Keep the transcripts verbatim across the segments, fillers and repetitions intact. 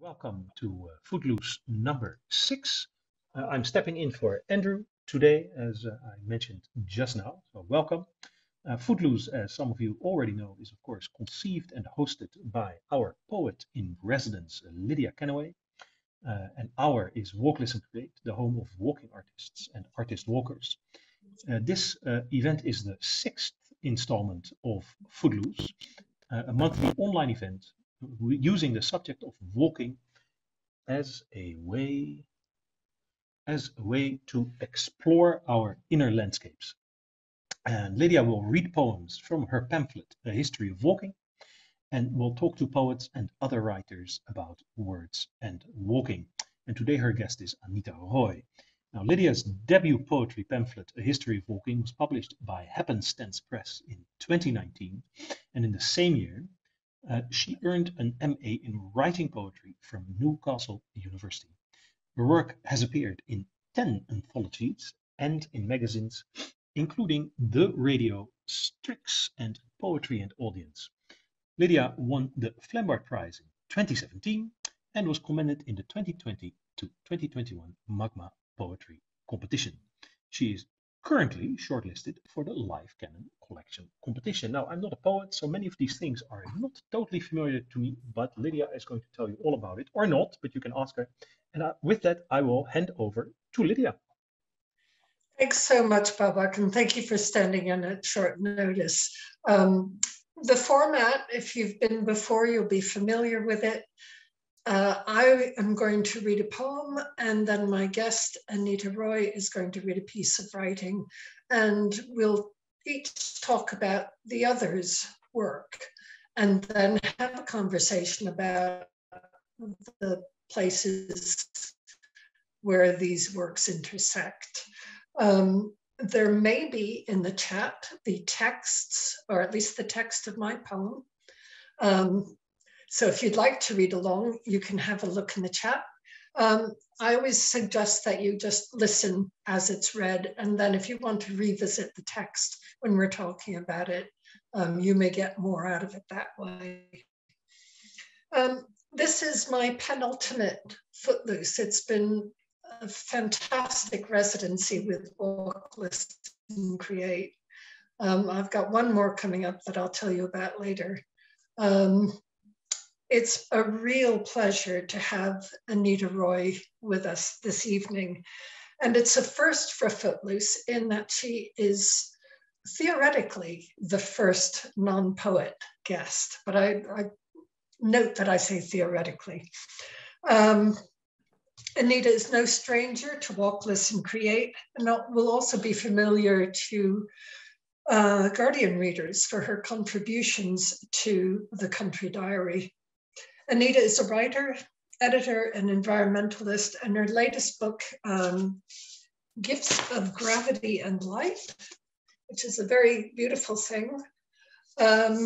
Welcome to uh, Footloose number six. Uh, I'm stepping in for Andrew today, as uh, I mentioned just now, so welcome. Uh, Footloose, as some of you already know, is of course conceived and hosted by our poet in residence, Lydia Kennaway. Uh, and our is Walk, Listen, Create, the home of walking artists and artist walkers. Uh, this uh, event is the sixth installment of Footloose, uh, a monthly online event using the subject of walking as a way as a way to explore our inner landscapes. And Lydia will read poems from her pamphlet, A History of Walking, and will talk to poets and other writers about words and walking. And today her guest is Anita Roy. Now, Lydia's debut poetry pamphlet, A History of Walking, was published by Happenstance Press in twenty nineteen, and in the same year, Uh, she earned an M A in writing poetry from Newcastle University. Her work has appeared in ten anthologies and in magazines, including The Radio, Strix, and Poetry and Audience. Lydia won the Flambard prize in twenty seventeen and was commended in the twenty twenty to twenty twenty-one Magma Poetry Competition. She is currently shortlisted for the Live Canon collection competition. Now, I'm not a poet, so many of these things are not totally familiar to me, but Lydia is going to tell you all about it, or not, but you can ask her. And I, with that, I will hand over to Lydia. Thanks so much, Babak, and thank you for standing in at short notice. Um, the format, if you've been before, you'll be familiar with it. Uh, I am going to read a poem, and then my guest, Anita Roy, is going to read a piece of writing, and we'll each talk about the other's work, and then have a conversation about the places where these works intersect. Um, there may be in the chat the texts, or at least the text of my poem. Um, So if you'd like to read along, you can have a look in the chat. Um, I always suggest that you just listen as it's read. And then if you want to revisit the text when we're talking about it, um, you may get more out of it that way. Um, this is my penultimate Footloose. It's been a fantastic residency with Walk, Listen, Create. Um, I've got one more coming up that I'll tell you about later. Um, It's a real pleasure to have Anita Roy with us this evening. And it's a first for Footloose in that she is theoretically the first non-poet guest, but I, I note that I say theoretically. Um, Anita is no stranger to Walk, Listen, Create, and will also be familiar to uh, Guardian readers for her contributions to The Country Diary. Anita is a writer, editor, and environmentalist, and her latest book, um, Gifts of Gravity and Light, which is a very beautiful thing, um,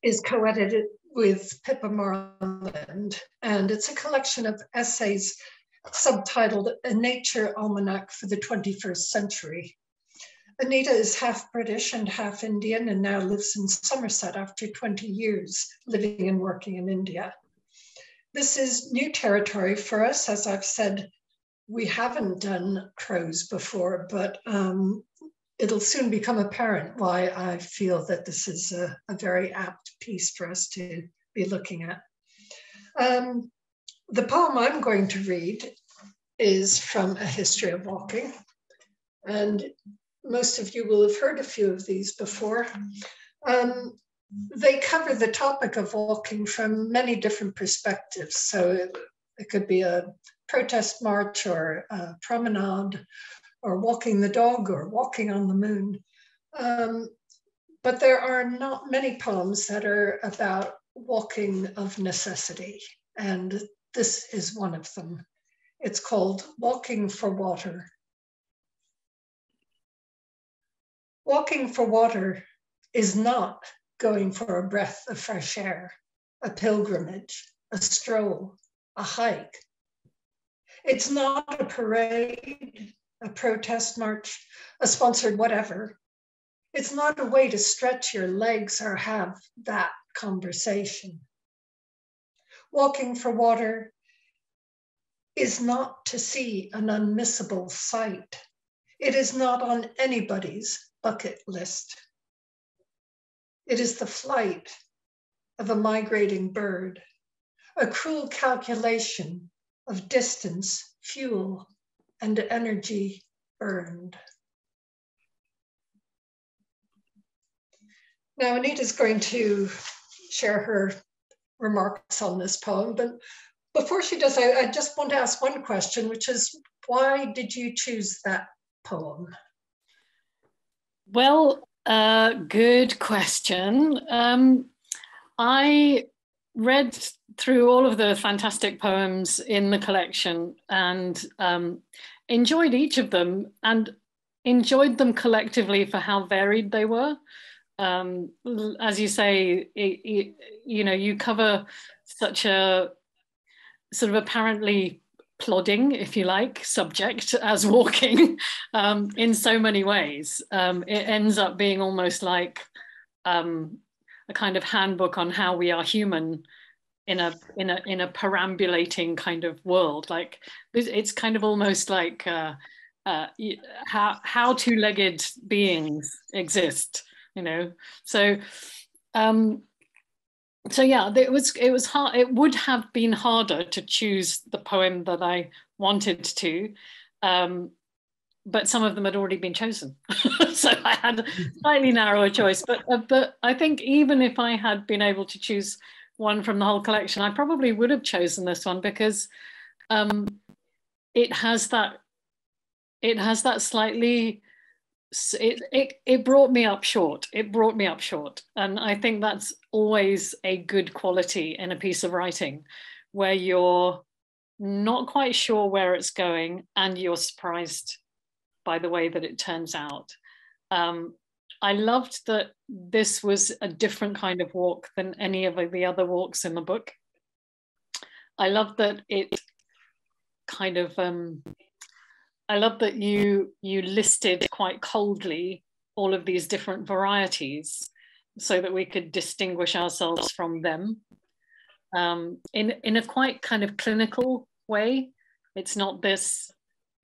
is co-edited with Pippa Marland. And it's a collection of essays subtitled A Nature Almanac for the twenty-first century. Anita is half British and half Indian and now lives in Somerset after twenty years living and working in India. This is new territory for us. As I've said, we haven't done prose before, but um, it'll soon become apparent why I feel that this is a, a very apt piece for us to be looking at. Um, the poem I'm going to read is from A History of Walking, and most of you will have heard a few of these before. Um, they cover the topic of walking from many different perspectives. So it, it could be a protest march or a promenade or walking the dog or walking on the moon. Um, but there are not many poems that are about walking of necessity. And this is one of them. It's called Walking for Water. Walking for water is not going for a breath of fresh air, a pilgrimage, a stroll, a hike. It's not a parade, a protest march, a sponsored whatever. It's not a way to stretch your legs or have that conversation. Walking for Water is not to see an unmissable sight. It is not on anybody's bucket list. It is the flight of a migrating bird, a cruel calculation of distance, fuel, and energy burned. Now, Anita's going to share her remarks on this poem, but before she does, I, I just want to ask one question, which is, why did you choose that poem? Well, uh, good question. Um, I read through all of the fantastic poems in the collection and um, enjoyed each of them, and enjoyed them collectively for how varied they were. Um, as you say, it, it, you know, you cover such a sort of apparently plodding, if you like, subject as walking um, in so many ways. Um, it ends up being almost like um, a kind of handbook on how we are human in a in a in a perambulating kind of world. Like it's kind of almost like uh, uh, how how two-legged beings exist. You know, so, um, so yeah, it was it was hard. It would have been harder to choose the poem that I wanted to, um, but some of them had already been chosen, so I had a slightly narrower choice. But uh, but I think even if I had been able to choose one from the whole collection, I probably would have chosen this one because um, it has that it has that slightly. It, it, it brought me up short. It brought me up short. And I think that's always a good quality in a piece of writing where you're not quite sure where it's going and you're surprised by the way that it turns out. Um, I loved that this was a different kind of walk than any of the other walks in the book. I loved that it kind of... Um, I love that you you listed quite coldly all of these different varieties so that we could distinguish ourselves from them um, in, in a quite kind of clinical way. It's not this,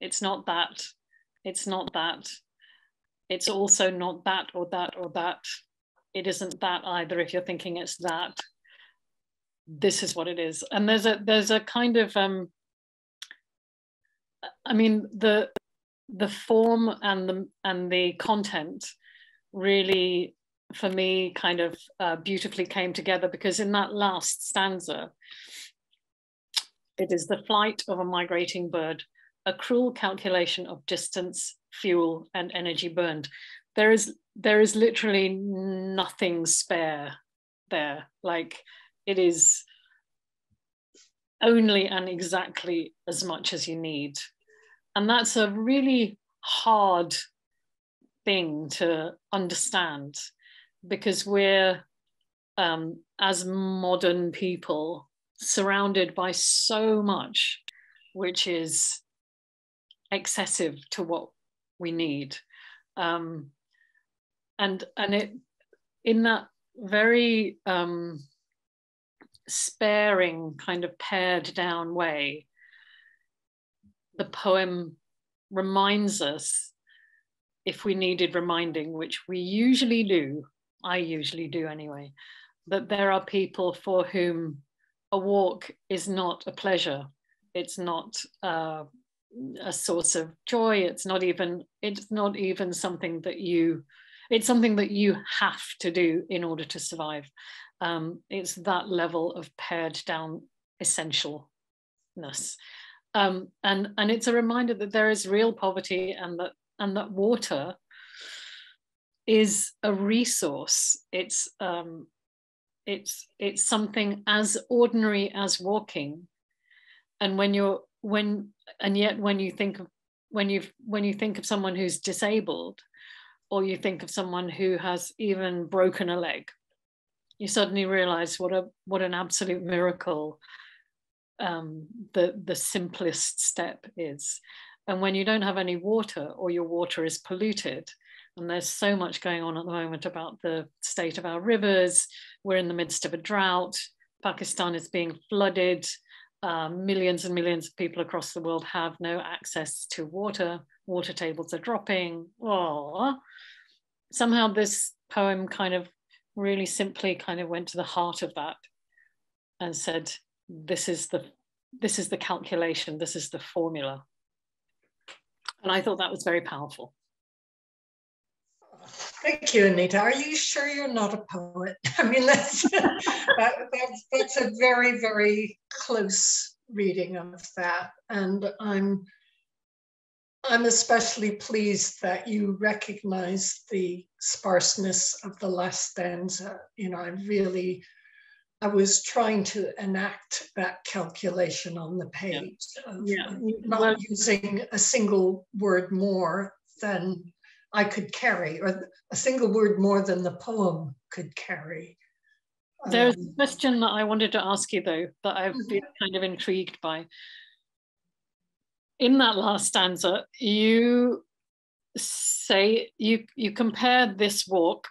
it's not that, it's not that, it's also not that or that or that. It isn't that either if you're thinking it's that. This is what it is. And there's a, there's a kind of, um, I mean, the the form and the and the content really, for me, kind of uh, beautifully came together, because in that last stanza, it is the flight of a migrating bird, a cruel calculation of distance, fuel, and energy burned. There is there is literally nothing spare there. Like it is only and exactly as much as you need. And that's a really hard thing to understand, because we're, um, as modern people, surrounded by so much which is excessive to what we need. Um, and and it in that very um, sparing, kind of pared down way, the poem reminds us, if we needed reminding, which we usually do, I usually do anyway, that there are people for whom a walk is not a pleasure. It's not uh, a source of joy. It's not even, it's not even something that you, it's something that you have to do in order to survive. Um, it's that level of pared down essentialness. Um, and, and it's a reminder that there is real poverty, and that, and that water is a resource. It's, um, it's, it's something as ordinary as walking. And when you're, when, and yet when you think of, when you've, when you think of someone who's disabled, or you think of someone who has even broken a leg, you suddenly realize what a, what an absolute miracle um the the simplest step is. And when you don't have any water, or your water is polluted, and there's so much going on at the moment about the state of our rivers, we're in the midst of a drought, Pakistan is being flooded. Uh, millions and millions of people across the world have no access to water. Water tables are dropping. Oh, somehow this poem kind of really simply kind of went to the heart of that and said, this is the, this is the calculation, this is the formula. And I thought that was very powerful. Thank you, Anita. Are you sure you're not a poet? I mean, that's, that, that's, that's a very, very close reading of that. And I'm, I'm especially pleased that you recognize the sparseness of the last stanza. You know, I really, I was trying to enact that calculation on the page. Yeah. Of yeah. Not well, using a single word more than I could carry, or a single word more than the poem could carry. Um, There's a question that I wanted to ask you, though, that I've been kind of intrigued by. In that last stanza, you say, you, you compare this walk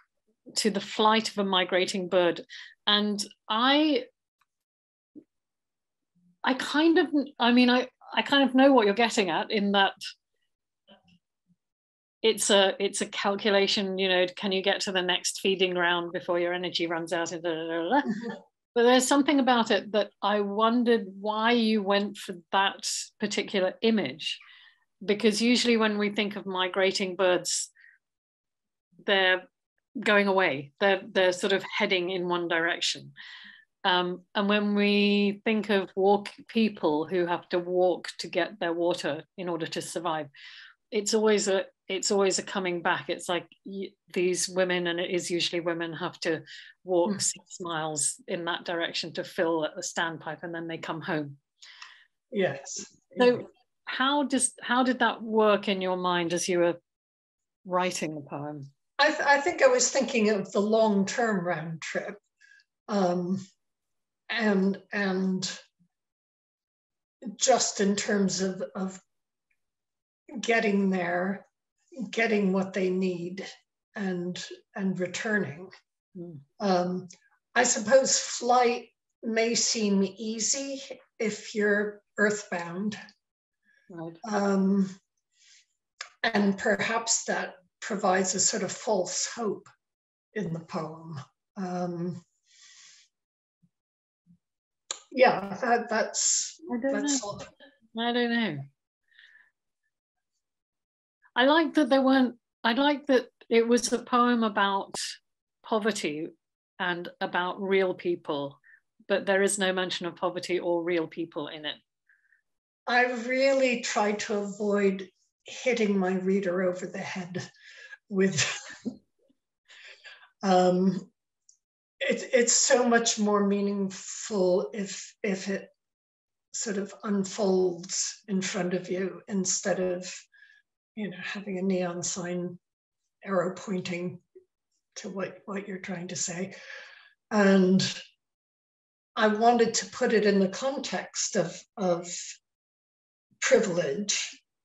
to the flight of a migrating bird. And I, I kind of, I mean, I, I kind of know what you're getting at in that It's a it's a calculation, you know, can you get to the next feeding round before your energy runs out? And da, da, da, da. Mm-hmm. But there's something about it that I wondered why you went for that particular image, because usually when we think of migrating birds, they're going away, they're, they're sort of heading in one direction. Um, and when we think of walk people who have to walk to get their water in order to survive, it's always a it's always a coming back. It's like these women, and it is usually women, have to walk mm. six miles in that direction to fill at the standpipe, and then they come home. Yes. So how does how did that work in your mind as you were writing the poem? I, th I think I was thinking of the long-term round trip, um, and and just in terms of of getting there, getting what they need, and and returning. Mm. Um, I suppose flight may seem easy if you're earthbound. Right. Um, and perhaps that provides a sort of false hope in the poem. Um, yeah, that, that's, I don't that's know. All. I don't know. I like that there weren't, I like that it was a poem about poverty and about real people, but there is no mention of poverty or real people in it. I really tried to avoid hitting my reader over the head with, um, it, it's so much more meaningful if, if it sort of unfolds in front of you instead of, you know, having a neon sign arrow pointing to what, what you're trying to say. And I wanted to put it in the context of, of privilege,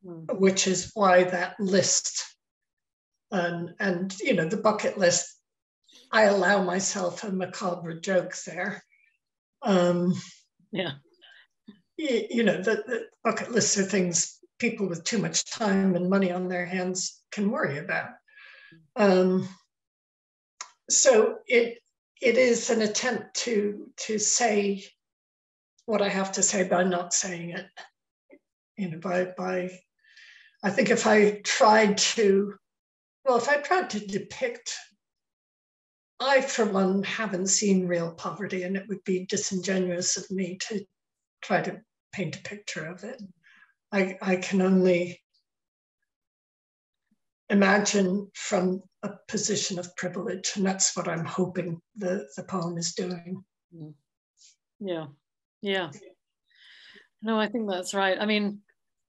mm. which is why that list and, and, you know, the bucket list, I allow myself a macabre joke there. Um, yeah. You, you know, the, the bucket lists are things people with too much time and money on their hands can worry about. Um, so it it is an attempt to to say what I have to say by not saying it. You know, by by I think if I tried to, well, if I tried to depict, I for one haven't seen real poverty, and it would be disingenuous of me to try to paint a picture of it. I, I can only imagine from a position of privilege, and that's what I'm hoping the, the poem is doing. Yeah, yeah. No, I think that's right. I mean,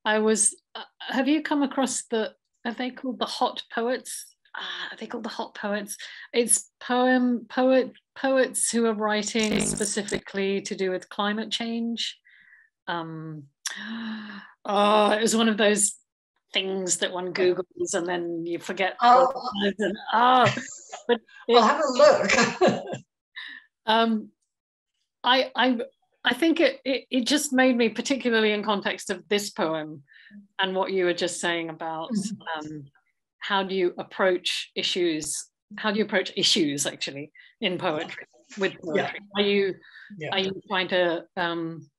I was, uh, have you come across the, are they called the hot poets? Ah, are they called the hot poets? It's poem, poet, poets who are writing specifically to do with climate change. Um, Oh, it was one of those things that one Googles and then you forget. Oh, and, oh. But it, I'll have a look. um, I I I think it, it it just made me, particularly in context of this poem and what you were just saying about um, how do you approach issues, how do you approach issues actually in poetry, with poetry? Yeah. Are you yeah. are you trying to um,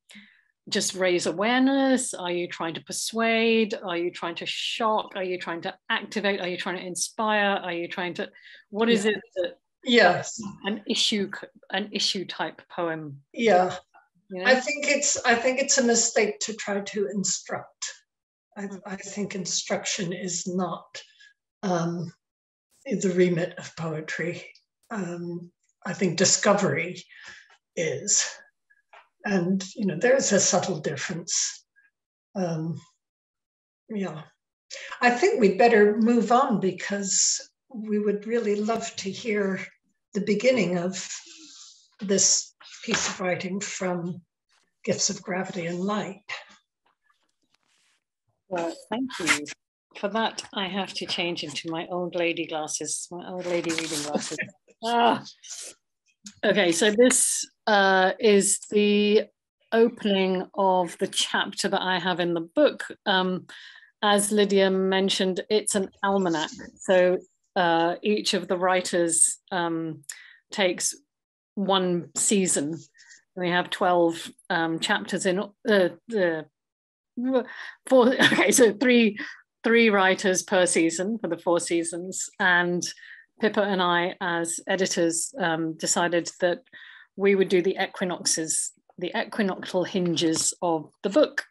just raise awareness? Are you trying to persuade? Are you trying to shock? Are you trying to activate? Are you trying to inspire? Are you trying to, what is yeah. it that yes an issue an issue type poem? Yeah. You know? I think it's I think it's a mistake to try to instruct. I, I think instruction is not um, the remit of poetry. Um, I think discovery is, and you know there is a subtle difference. Um, yeah, I think we'd better move on because we would really love to hear the beginning of this piece of writing from Gifts of Gravity and Light. Well, thank you. For that, I have to change into my old lady glasses, my old lady reading glasses. ah. Okay, so this uh, is the opening of the chapter that I have in the book. Um, as Lydia mentioned, it's an almanac. So uh, each of the writers um, takes one season. We have twelve um, chapters in uh, uh, four. Okay, so three three writers per season for the four seasons, and Pippa and I, as editors, um, decided that we would do the equinoxes, the equinoctial hinges of the book.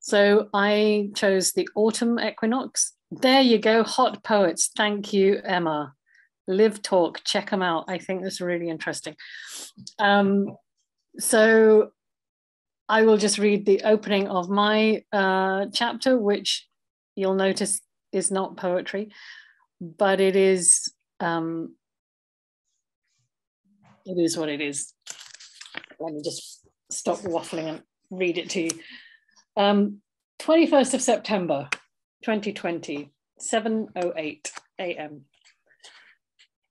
So I chose the autumn equinox. There you go, hot poets. Thank you, Emma. Live Talk, check them out. I think that's really interesting. Um, so I will just read the opening of my uh, chapter, which you'll notice is not poetry, but it is, um, it is what it is. Let me just stop waffling and read it to you. Um, twenty-first of September, twenty twenty, seven oh eight a m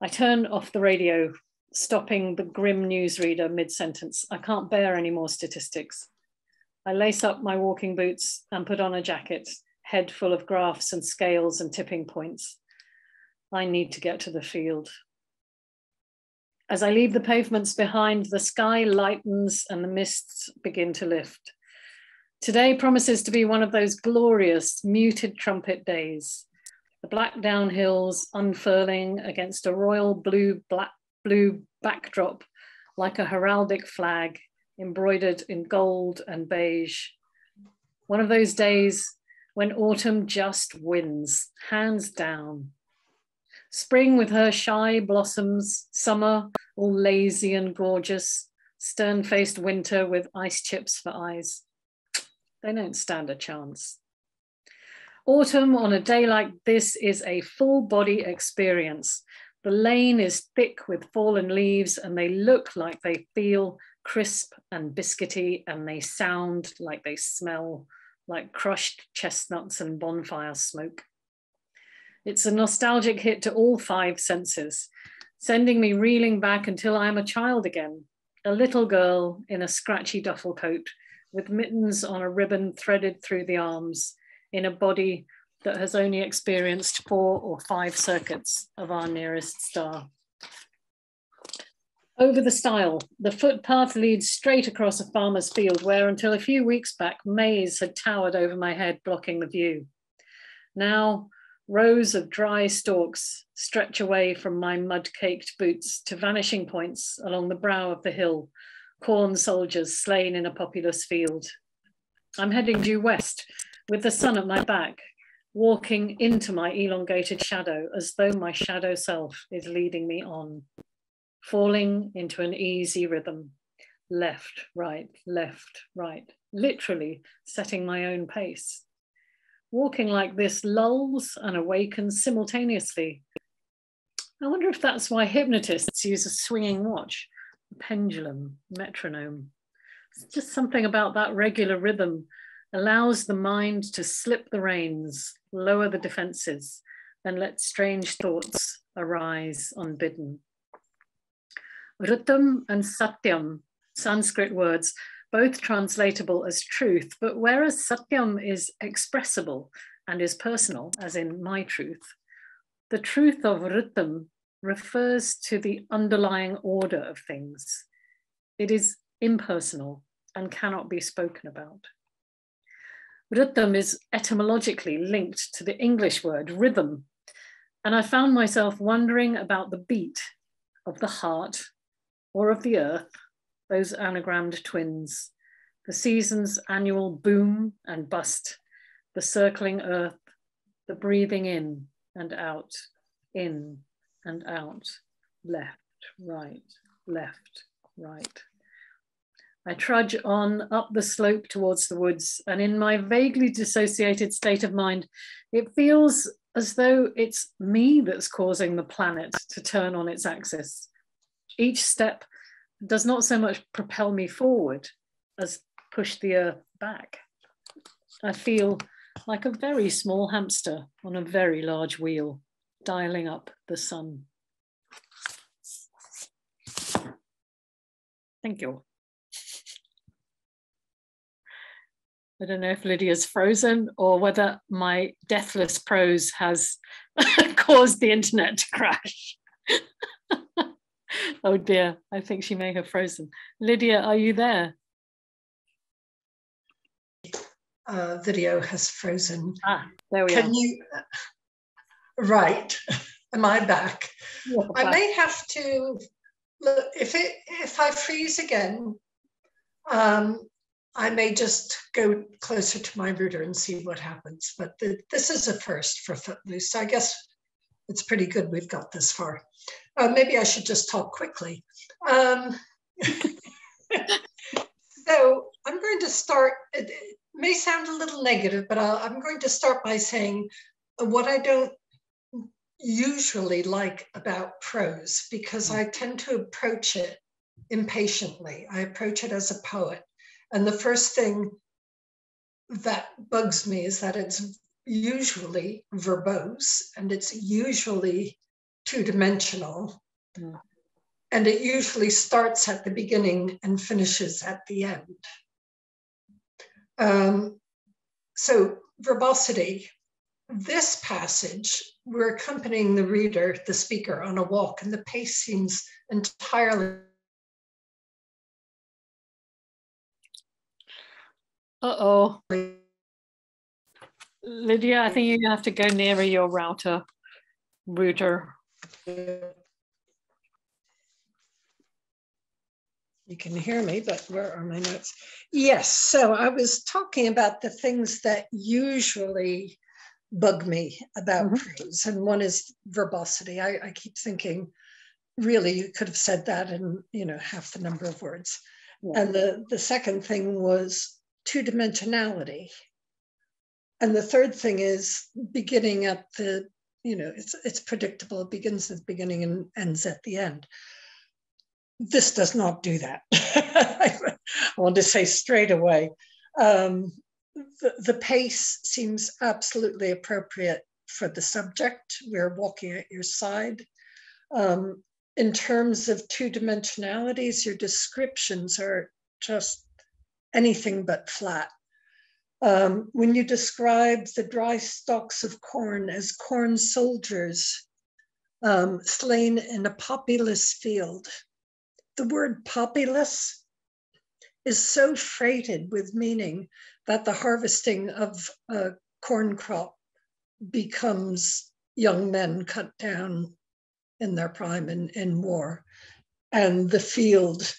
I turn off the radio, stopping the grim newsreader mid-sentence. I can't bear any more statistics. I lace up my walking boots and put on a jacket, head full of graphs and scales and tipping points. I need to get to the field. As I leave the pavements behind, the sky lightens and the mists begin to lift. Today promises to be one of those glorious, muted trumpet days. The Blackdown hills unfurling against a royal blue, black, blue backdrop like a heraldic flag embroidered in gold and beige. One of those days when autumn just wins, hands down. Spring with her shy blossoms, summer all lazy and gorgeous, stern-faced winter with ice chips for eyes. They don't stand a chance. Autumn on a day like this is a full-body experience. The lane is thick with fallen leaves and they look like they feel crisp and biscuity, and they sound like they smell like crushed chestnuts and bonfire smoke. It's a nostalgic hit to all five senses, sending me reeling back until I am a child again, a little girl in a scratchy duffel coat with mittens on a ribbon threaded through the arms, in a body that has only experienced four or five circuits of our nearest star. Over the stile, the footpath leads straight across a farmer's field where until a few weeks back, maize had towered over my head, blocking the view. Now, rows of dry stalks stretch away from my mud-caked boots to vanishing points along the brow of the hill, corn soldiers slain in a populous field. I'm heading due west, with the sun at my back, walking into my elongated shadow as though my shadow self is leading me on, falling into an easy rhythm, left, right, left, right, literally setting my own pace. Walking like this lulls and awakens simultaneously. I wonder if that's why hypnotists use a swinging watch, a pendulum, metronome. It's just something about that regular rhythm allows the mind to slip the reins, lower the defenses, and let strange thoughts arise unbidden. Ritam and Satyam Sanskrit words, both translatable as truth, but whereas Satyam is expressible and is personal, as in my truth, the truth of Ritam refers to the underlying order of things. It is impersonal and cannot be spoken about. Ritam is etymologically linked to the English word rhythm, and I found myself wondering about the beat of the heart or of the earth, those anagrammed twins, the season's annual boom and bust, the circling earth, the breathing in and out, in and out, left, right, left, right. I trudge on up the slope towards the woods, and in my vaguely dissociated state of mind, it feels as though it's me that's causing the planet to turn on its axis. Each step does not so much propel me forward as push the earth back. I feel like a very small hamster on a very large wheel, dialing up the sun. Thank you. I don't know if Lydia's frozen or whether my deathless prose has caused the internet to crash. Oh dear, I think she may have frozen. Lydia, are you there? Uh, video has frozen. Ah, there we are. Can you, right, am I back? You're I back. May have to, look, if, it, if I freeze again, um, I may just go closer to my router and see what happens, but the, this is a first for Footloose. So I guess it's pretty good we've got this far. Uh, maybe I should just talk quickly. Um, so I'm going to start, it may sound a little negative, but I'll, I'm going to start by saying what I don't usually like about prose, because I tend to approach it impatiently. I approach it as a poet. And the first thing that bugs me is that it's usually verbose and it's usually two-dimensional. Mm. And it usually starts at the beginning and finishes at the end. Um, so verbosity, this passage, we're accompanying the reader, the speaker, on a walk, and the pace seems entirely Uh-oh. Lydia, I think you have to go nearer your router, router. You can hear me, but where are my notes? Yes, so I was talking about the things that usually bug me about mm-hmm. prose, and one is verbosity. I, I keep thinking, really, you could have said that in, you know, half the number of words. Yeah. And the, the second thing was two-dimensionality. And the third thing is beginning at the, you know, it's, it's predictable. It begins at the beginning and ends at the end. This does not do that. I want to say straight away. Um, the, the pace seems absolutely appropriate for the subject. We're walking at your side. Um, in terms of two-dimensionalities, your descriptions are just anything but flat. Um, when you describe the dry stalks of corn as corn soldiers um, slain in a populous field, the word populous is so freighted with meaning that the harvesting of a corn crop becomes young men cut down in their prime in, in war, and the field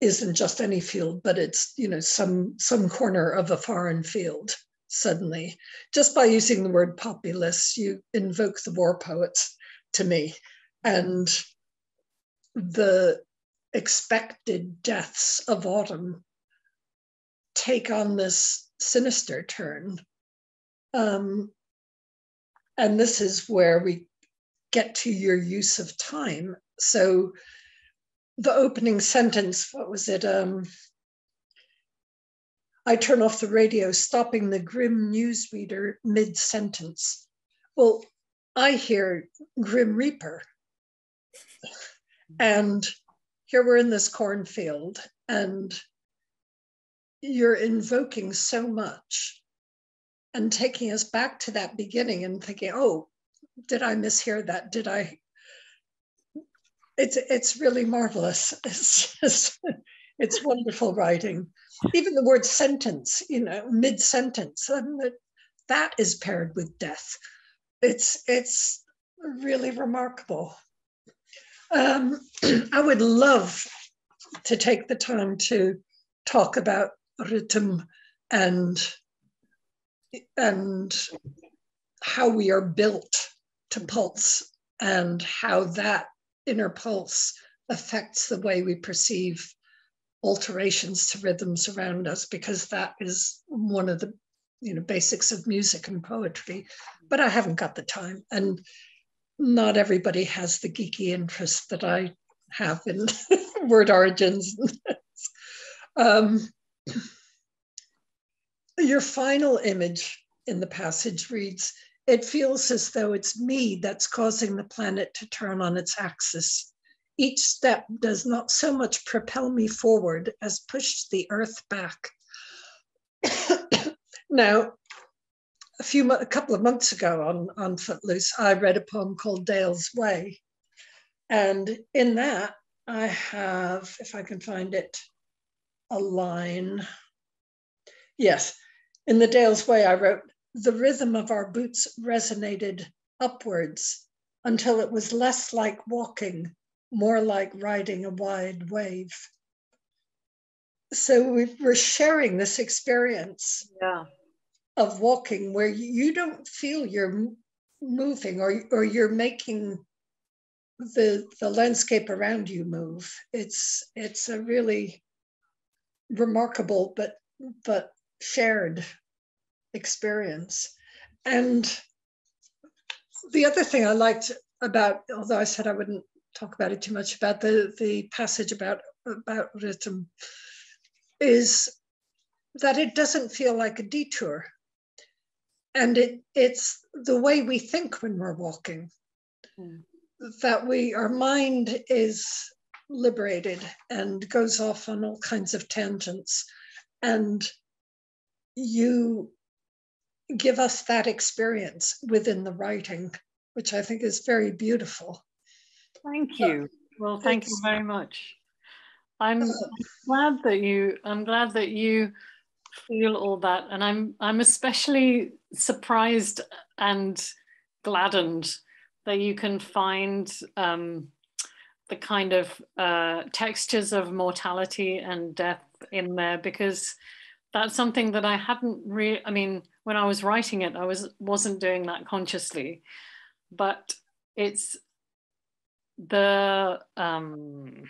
isn't just any field, but it's, you know, some some corner of a foreign field. Suddenly, just by using the word populace, you invoke the war poets to me, and the expected deaths of autumn take on this sinister turn. Um, and this is where we get to your use of time. So the opening sentence, what was it? Um, I turn off the radio, stopping the grim newsreader mid-sentence. Well, I hear Grim Reaper. And here we're in this cornfield and you're invoking so much and taking us back to that beginning and thinking, oh, did I mishear that? Did I? It's, it's really marvelous. It's just, it's wonderful writing. Even the word sentence, you know, mid-sentence, that, that is paired with death. It's, it's really remarkable. Um, I would love to take the time to talk about Ritam and, and how we are built to pulse and how that inner pulse affects the way we perceive alterations to rhythms around us, because that is one of the you know basics of music and poetry. But I haven't got the time, and not everybody has the geeky interest that I have in word origins. um, your final image in the passage reads, "It feels as though it's me that's causing the planet to turn on its axis. Each step does not so much propel me forward as push the earth back." Now, a few, a couple of months ago on, on Footloose, I read a poem called Dale's Way. And in that I have, if I can find it, a line. Yes, in the Dale's Way I wrote, "The rhythm of our boots resonated upwards until it was less like walking, more like riding a wide wave." So we're sharing this experience yeah. of walking where you don't feel you're moving or, or you're making the, the landscape around you move. It's, it's a really remarkable but, but shared experience. And the other thing I liked about, although I said I wouldn't talk about it too much, about the, the passage about, about Ritam, is that it doesn't feel like a detour. And it, it's the way we think when we're walking, mm. that we, our mind is liberated and goes off on all kinds of tangents. And you give us that experience within the writing, which I think is very beautiful. Thank you. Well, thank you very much. I'm glad that you, I'm glad that you feel all that. And I'm, I'm especially surprised and gladdened that you can find um, the kind of uh, textures of mortality and death in there, because that's something that I hadn't really, I mean, when I was writing it, I was, wasn't doing that consciously, but it's the, um,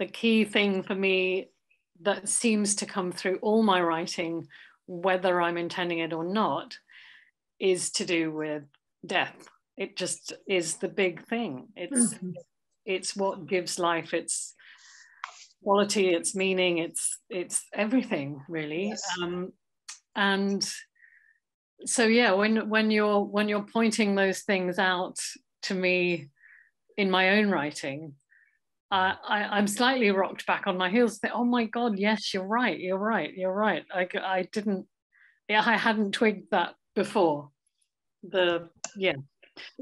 the key thing for me that seems to come through all my writing, whether I'm intending it or not, is to do with death. It just is the big thing. It's, mm-hmm. it's what gives life its quality, its meaning, it's, it's everything really. Yes. Um, and so, yeah, when, when you're, when you're pointing those things out to me in my own writing, uh, I, I'm slightly rocked back on my heels. Think, oh my God, yes, you're right, you're right, you're right. I, I didn't, yeah, I hadn't twigged that before. The, yeah.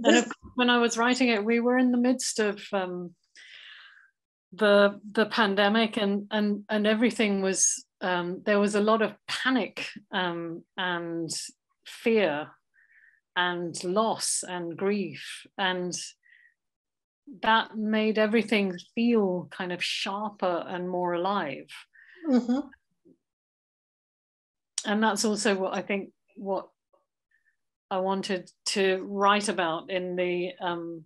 And of course, when I was writing it, we were in the midst of um, the the pandemic, and and and everything was, um, there was a lot of panic um, and fear and loss and grief, and that made everything feel kind of sharper and more alive. Mm-hmm. And that's also what I think what I wanted to write about in the um,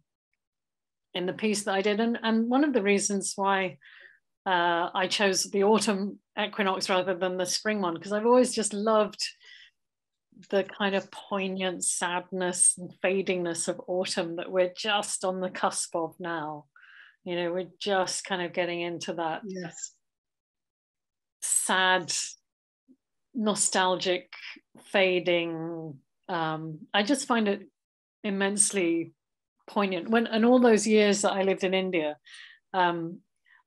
in the piece that I did. And, and one of the reasons why uh, I chose the autumn equinox rather than the spring one, because I've always just loved the kind of poignant sadness and fadingness of autumn that we're just on the cusp of now. You know, we're just kind of getting into that yes. sad, nostalgic, fading. Um, I just find it immensely poignant. When, and all those years that I lived in India, um,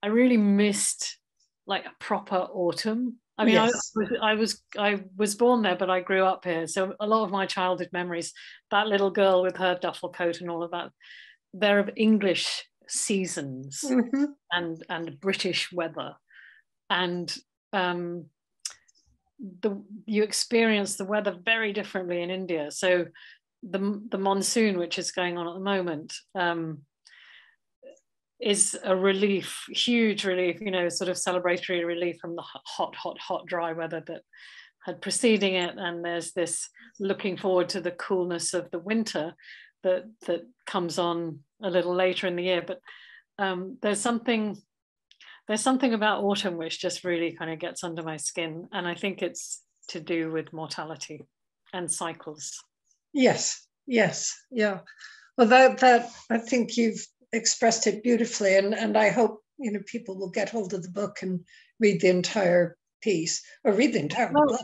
I really missed like a proper autumn. I mean, yes. I, was, I was I was born there, but I grew up here. So a lot of my childhood memories, that little girl with her duffel coat and all of that, they're of English seasons mm-hmm. and, and British weather. And um, the, you experience the weather very differently in India. So the, the monsoon, which is going on at the moment, um, is a relief, huge relief, you know, sort of celebratory relief from the hot, hot, hot, dry weather that had preceding it. And there's this looking forward to the coolness of the winter that that comes on a little later in the year. But um, there's something, there's something about autumn which just really kind of gets under my skin. And I think it's to do with mortality and cycles. Yes, yes, yeah. Well, that, that I think you've expressed it beautifully, and and I hope, you know, people will get hold of the book and read the entire piece, or read the entire oh, book,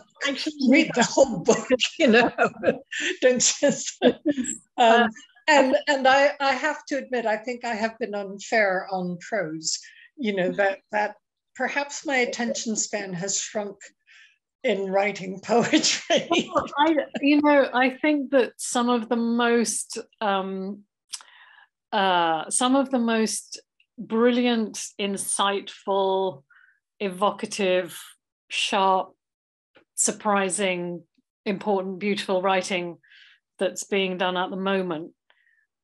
read the whole book, you know, don't just, um, and, and I, I have to admit, I think I have been unfair on prose, you know, that, that perhaps my attention span has shrunk in writing poetry. Well, I, you know, I think that some of the most, um, Uh, some of the most brilliant, insightful, evocative, sharp, surprising, important, beautiful writing that's being done at the moment,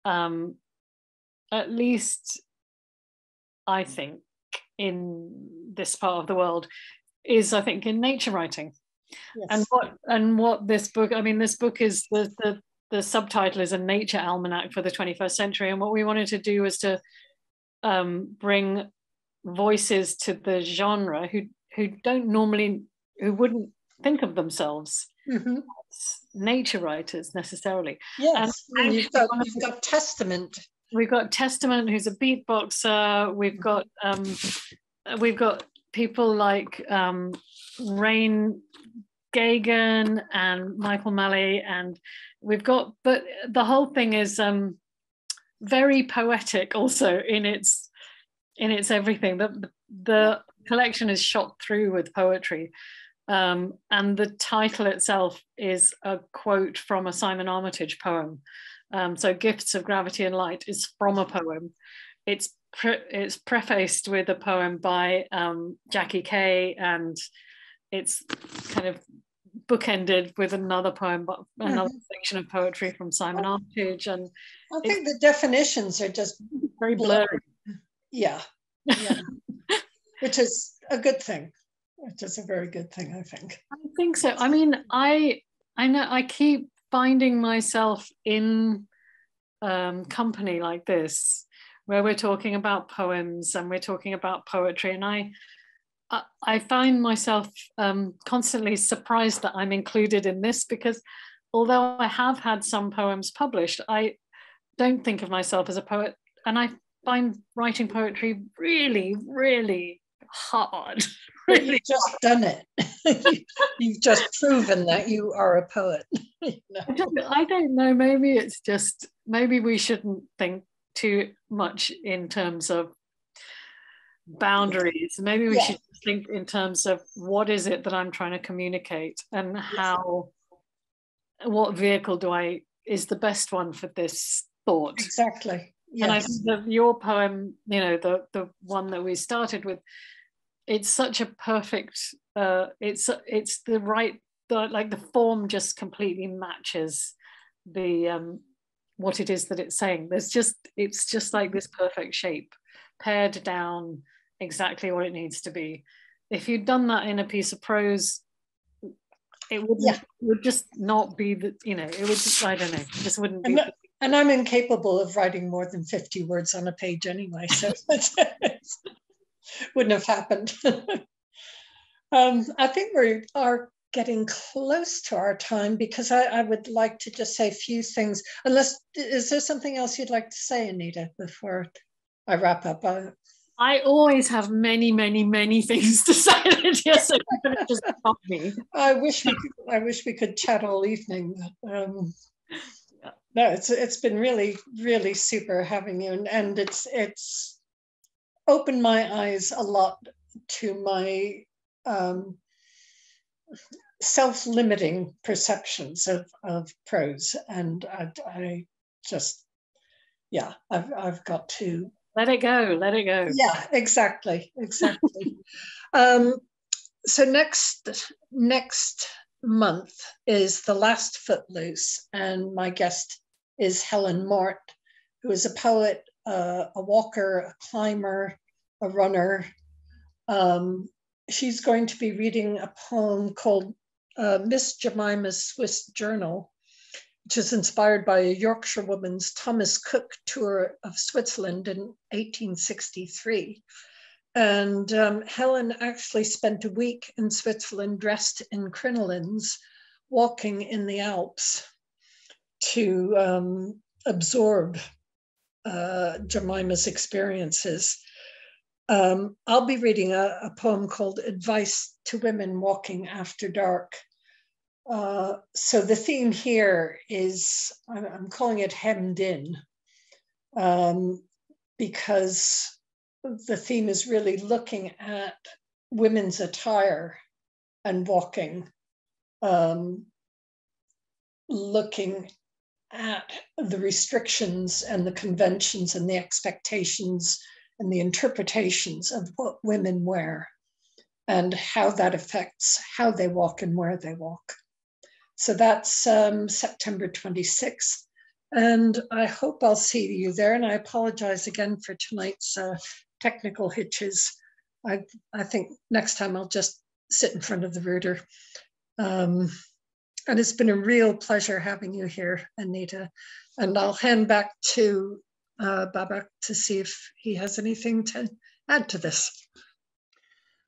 um, at least I think in this part of the world, is I think in nature writing. Yes. And what and what this book, I mean, this book is the the The subtitle is A Nature Almanac for the twenty-first century. And what we wanted to do was to um, bring voices to the genre who, who don't normally, who wouldn't think of themselves mm-hmm. as nature writers necessarily. Yes, and and you've, got, you've got Testament. We've got Testament, who's a beatboxer. We've got, um, we've got people like um, Rain Gagan and Michael Malley, and we've got, but the whole thing is um, very poetic also in its in its everything. The, the collection is shot through with poetry, um, and the title itself is a quote from a Simon Armitage poem. Um, so Gifts of Gravity and Light is from a poem. It's, pre it's prefaced with a poem by um, Jackie Kay, and it's kind of bookended with another poem, but another mm-hmm. section of poetry from Simon Armitage. And I think the definitions are just very blurry. blurry. Yeah, yeah. Which is a good thing. Which is a very good thing, I think. I think so. I mean, I I know I keep finding myself in um, company like this, where we're talking about poems and we're talking about poetry, and I. I find myself um, constantly surprised that I'm included in this, because although I have had some poems published, I don't think of myself as a poet, and I find writing poetry really, really hard. Really You've just hard. done it. You've just proven that you are a poet. No. I, don't, I don't know, maybe it's just, maybe we shouldn't think too much in terms of boundaries. Maybe we yeah. should think in terms of what is it that I'm trying to communicate, and how, what vehicle do I, is the best one for this thought. Exactly. Yes. And I think that your poem, you know, the, the one that we started with, it's such a perfect, uh, it's, it's the right, the, like the form just completely matches the, um, what it is that it's saying. There's just, it's just like this perfect shape, pared down exactly what it needs to be. If you'd done that in a piece of prose, it would, yeah. would just not be the, you know, it would just, I don't know, it just wouldn't be. And, and I'm incapable of writing more than fifty words on a page anyway, so it wouldn't have happened. um, I think we are getting close to our time, because I, I would like to just say a few things. Unless, is there something else you'd like to say, Anita, before I wrap up? I, I always have many, many, many things to say. Yes, just stop me. I wish we could, I wish we could chat all evening. Um, no, it's it's been really, really super having you, and, and it's it's opened my eyes a lot to my um, self-limiting perceptions of, of prose. And I, I just, yeah, I've, I've got to... Let it go, let it go. Yeah, exactly, exactly. um, so next, next month is the last Footloose, and my guest is Helen Mort, who is a poet, uh, a walker, a climber, a runner. Um, she's going to be reading a poem called uh, Miss Jemima's Swiss Journal, which is inspired by a Yorkshire woman's Thomas Cook tour of Switzerland in eighteen sixty-three. And um, Helen actually spent a week in Switzerland dressed in crinolines, walking in the Alps to um, absorb uh, Jemima's experiences. Um, I'll be reading a, a poem called Advice to Women Walking After Dark. Uh, so the theme here is, I'm, I'm calling it Hemmed In, um, because the theme is really looking at women's attire and walking, um, looking at the restrictions and the conventions and the expectations and the interpretations of what women wear and how that affects how they walk and where they walk. So that's um, September twenty-sixth, and I hope I'll see you there. And I apologize again for tonight's uh, technical hitches. I, I think next time I'll just sit in front of the router. Um, and it's been a real pleasure having you here, Anita. And I'll hand back to uh, Babak to see if he has anything to add to this.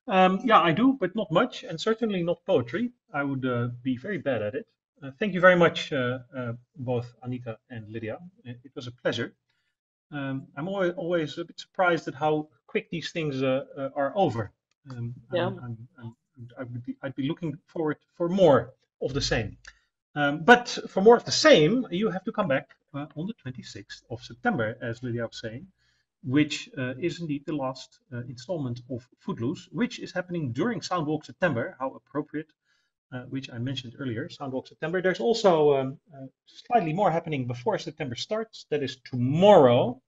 Um, yeah, I do, but not much, and certainly not poetry. I would uh, be very bad at it. Uh, thank you very much, uh, uh, both Anita and Lydia. It was a pleasure. Um, I'm always, always a bit surprised at how quick these things uh, uh, are over. Um, yeah. I'm, I'm, I'm, I'd, be, I'd be looking forward for more of the same. Um, but for more of the same, you have to come back uh, on the twenty-sixth of September, as Lydia was saying, which uh, is indeed the last uh, installment of Footloose, which is happening during Soundwalk September, how appropriate, uh, which I mentioned earlier, Soundwalk September. There's also um, uh, slightly more happening before September starts. That is tomorrow.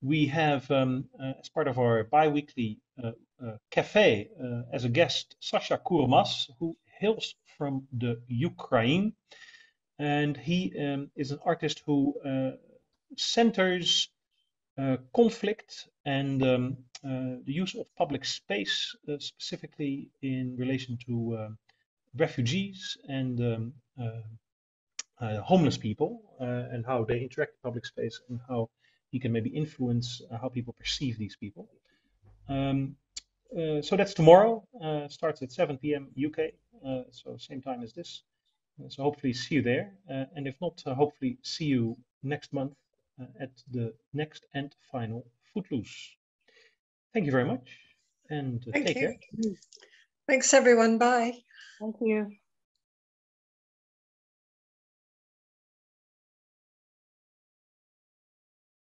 We have, um, uh, as part of our bi-weekly uh, uh, cafe, uh, as a guest, Sasha Kourmas, who hails from the Ukraine. And he um, is an artist who uh, centers Uh, conflict and um, uh, the use of public space, uh, specifically in relation to uh, refugees and um, uh, uh, homeless people, uh, and how they interact with public space, and how he can maybe influence uh, how people perceive these people. Um, uh, so that's tomorrow. Uh, starts at seven p m U K, uh, so same time as this. So hopefully see you there, uh, and if not, uh, hopefully see you next month Uh, at the next and final Footloose. Thank you very much, and uh, take care. Thanks, everyone. Bye. Thank you.